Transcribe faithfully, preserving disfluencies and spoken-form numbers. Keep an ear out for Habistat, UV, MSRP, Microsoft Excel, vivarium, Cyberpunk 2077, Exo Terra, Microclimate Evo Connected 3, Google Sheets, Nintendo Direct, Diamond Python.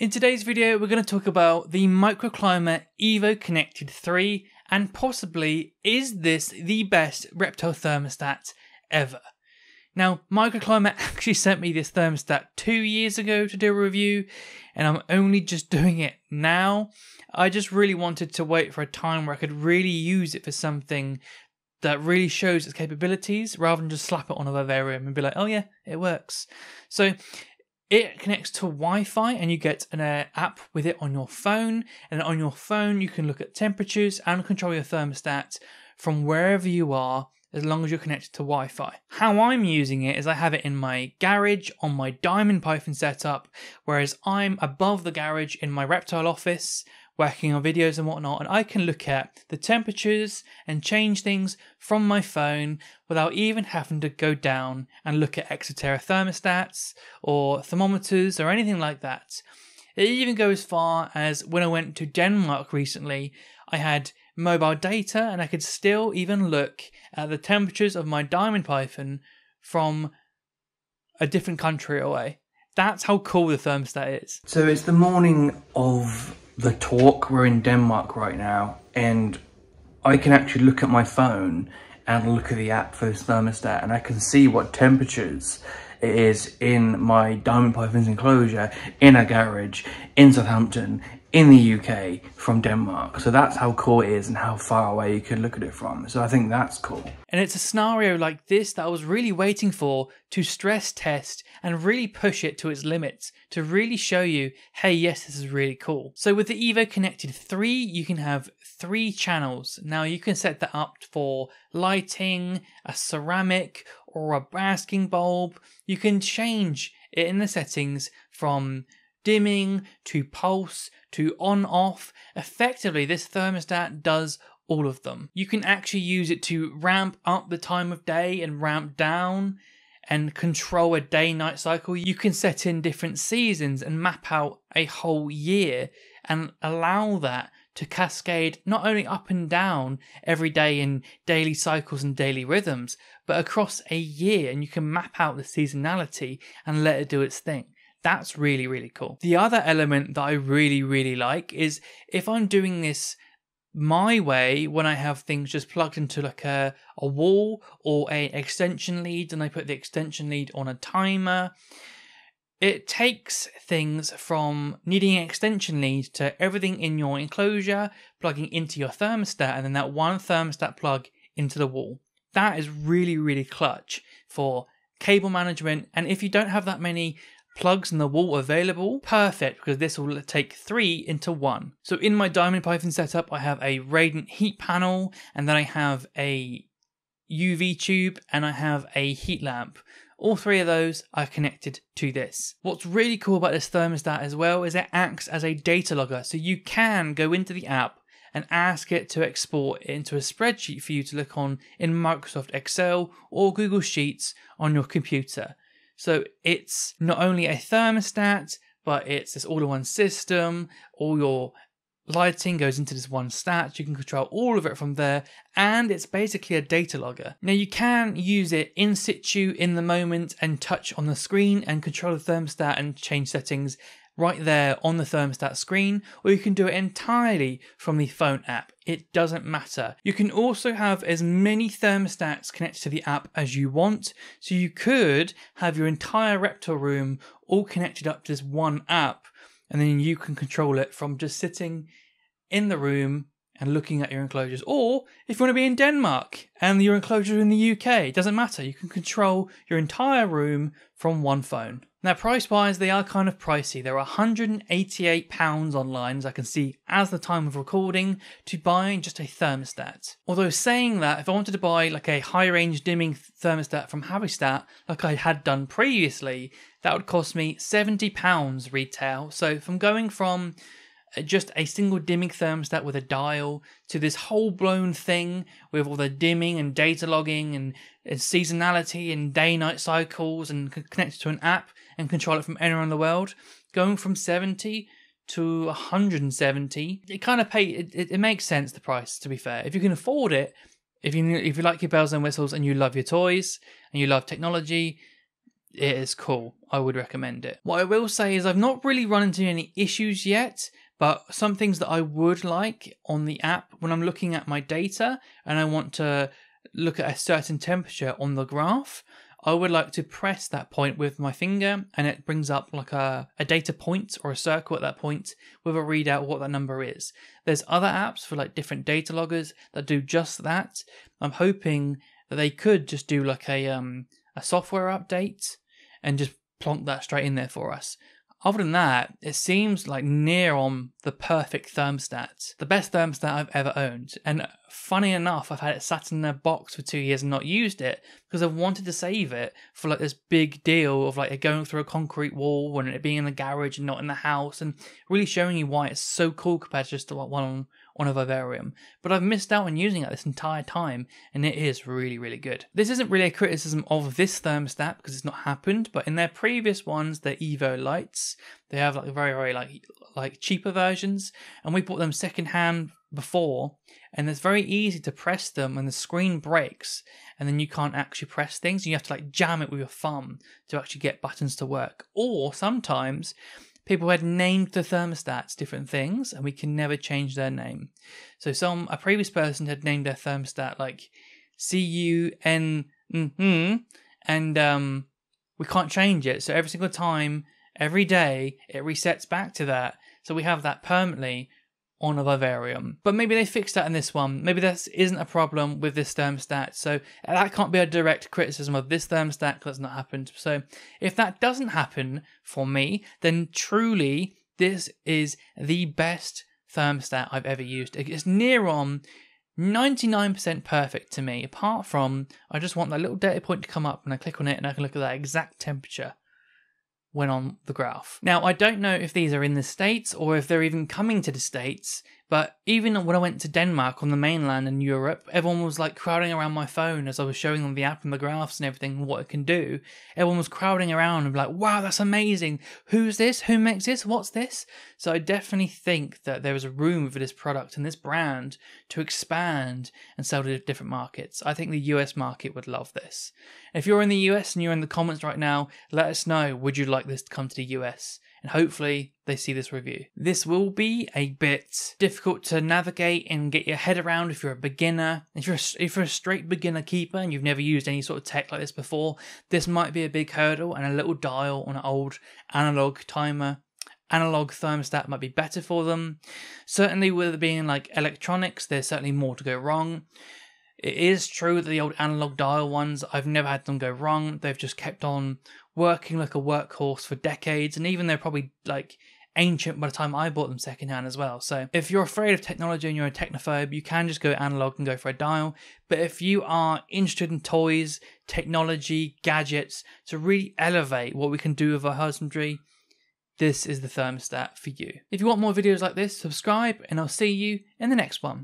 In today's video, we're going to talk about the Microclimate Evo Connected three, and possibly, is this the best reptile thermostat ever? Now, Microclimate actually sent me this thermostat two years ago to do a review, and I'm only just doing it now. I just really wanted to wait for a time where I could really use it for something that really shows its capabilities, rather than just slap it on a vivarium and be like, oh yeah, it works. So it connects to Wi-Fi and you get an uh, app with it on your phone. And on your phone, you can look at temperatures and control your thermostat from wherever you are, as long as you're connected to Wi-Fi. How I'm using it is I have it in my garage on my Diamond Python setup, whereas I'm above the garage in my reptile office, working on videos and whatnot, and I can look at the temperatures and change things from my phone without even having to go down and look at Exo Terra thermostats or thermometers or anything like that. It even goes as far as when I went to Denmark recently, I had mobile data and I could still even look at the temperatures of my Diamond Python from a different country away. That's how cool the thermostat is. So it's the morning of the talk, we're in Denmark right now, and I can actually look at my phone and look at the app for this thermostat, and I can see what temperatures it is in my Diamond Python's enclosure, in a garage, in Southampton, in the U K, from Denmark. So that's how cool it is and how far away you can look at it from. So I think that's cool. And it's a scenario like this that I was really waiting for to stress test and really push it to its limits, to really show you, hey, yes, this is really cool. So with the Evo Connected three, you can have three channels. Now you can set that up for lighting, a ceramic, or a basking bulb. You can change it in the settings from dimming to pulse to on off. Effectively, this thermostat does all of them. You can actually use it to ramp up the time of day and ramp down and control a day night cycle. You can set in different seasons and map out a whole year and allow that to cascade not only up and down every day in daily cycles and daily rhythms, but across a year, and you can map out the seasonality and let it do its thing. That's really, really cool. The other element that I really, really like is if I'm doing this my way, when I have things just plugged into like a, a wall or an extension lead, and I put the extension lead on a timer, it takes things from needing an extension lead to everything in your enclosure, plugging into your thermostat, and then that one thermostat plug into the wall. That is really, really clutch for cable management. And if you don't have that many plugs in the wall available, perfect, because this will take three into one. So in my Diamond Python setup, I have a radiant heat panel, and then I have a U V tube, and I have a heat lamp. All three of those are connected to this. What's really cool about this thermostat as well is it acts as a data logger. So you can go into the app and ask it to export it into a spreadsheet for you to look on in Microsoft Excel or Google Sheets on your computer. So it's not only a thermostat, but it's this all-in-one system. All your lighting goes into this one stat. You can control all of it from there. And it's basically a data logger. Now you can use it in situ in the moment and touch on the screen and control the thermostat and change settings right there on the thermostat screen, or you can do it entirely from the phone app. It doesn't matter. You can also have as many thermostats connected to the app as you want. So you could have your entire reptile room all connected up to this one app, and then you can control it from just sitting in the room and looking at your enclosures. Or if you want to be in Denmark and your enclosure in the U K, it doesn't matter. You can control your entire room from one phone. Now, price-wise, they are kind of pricey. They're one hundred and eighty-eight pounds online, as I can see as the time of recording, to buy just a thermostat. Although saying that, if I wanted to buy like a high-range dimming thermostat from Habistat, like I had done previously, that would cost me seventy pounds retail. So if I'm going from just a single dimming thermostat with a dial to this whole blown thing with all the dimming and data logging and, and seasonality and day night cycles and connected to an app and control it from anywhere in the world, going from seventy to one hundred and seventy, it kind of pay it, it, it makes sense, the price, to be fair. If you can afford it, if you if you like your bells and whistles and you love your toys and you love technology, it is cool. I would recommend it. What I will say is I've not really run into any issues yet, but some things that I would like on the app when I'm looking at my data and I want to look at a certain temperature on the graph, I would like to press that point with my finger and it brings up like a, a data point or a circle at that point with a readout what that number is. There's other apps for like different data loggers that do just that. I'm hoping that they could just do like a, um, a software update and just plonk that straight in there for us. Other than that, it seems like near on the perfect thermostat. The best thermostat I've ever owned. And funny enough, I've had it sat in a box for two years and not used it because I've wanted to save it for like this big deal of like it going through a concrete wall and it being in the garage and not in the house and really showing you why it's so cool compared to just the one on, on a vivarium. But I've missed out on using it this entire time and it is really, really good. This isn't really a criticism of this thermostat because it's not happened, but in their previous ones, their Evo lights, they have like very, very like, like cheaper versions and we bought them secondhand before and it's very easy to press them and the screen breaks and then you can't actually press things. You have to like jam it with your thumb to actually get buttons to work. Or sometimes people had named the thermostats different things and we can never change their name. So some a previous person had named their thermostat like C U N mm-hmm, and um, we can't change it. So every single time, every day, it resets back to that. So we have that permanently on a vivarium. But maybe they fixed that in this one. Maybe this isn't a problem with this thermostat. So that can't be a direct criticism of this thermostat because it's not happened. So if that doesn't happen for me, then truly this is the best thermostat I've ever used. It's near on ninety-nine percent perfect to me, apart from I just want that little data point to come up and I click on it and I can look at that exact temperature when on the graph. Now, I don't know if these are in the States or if they're even coming to the States, but even when I went to Denmark on the mainland in Europe, everyone was like crowding around my phone as I was showing them the app and the graphs and everything and what it can do. Everyone was crowding around and be like, wow, that's amazing. Who's this? Who makes this? What's this? So I definitely think that there is room for this product and this brand to expand and sell to different markets. I think the U S market would love this. If you're in the U S and you're in the comments right now, let us know, would you like this to come to the U S? And hopefully they see this review. This will be a bit difficult to navigate and get your head around if you're a beginner. If you're a, if you're a straight beginner keeper and you've never used any sort of tech like this before, this might be a big hurdle, and a little dial on an old analog timer, analog thermostat might be better for them. Certainly with it being like electronics, there's certainly more to go wrong. It is true that the old analog dial ones, I've never had them go wrong. They've just kept on working like a workhorse for decades, and even they're probably like ancient by the time I bought them secondhand as well. So if you're afraid of technology and you're a technophobe, you can just go analog and go for a dial. But if you are interested in toys, technology, gadgets, to really elevate what we can do with our husbandry, this is the thermostat for you. If you want more videos like this, subscribe, and I'll see you in the next one.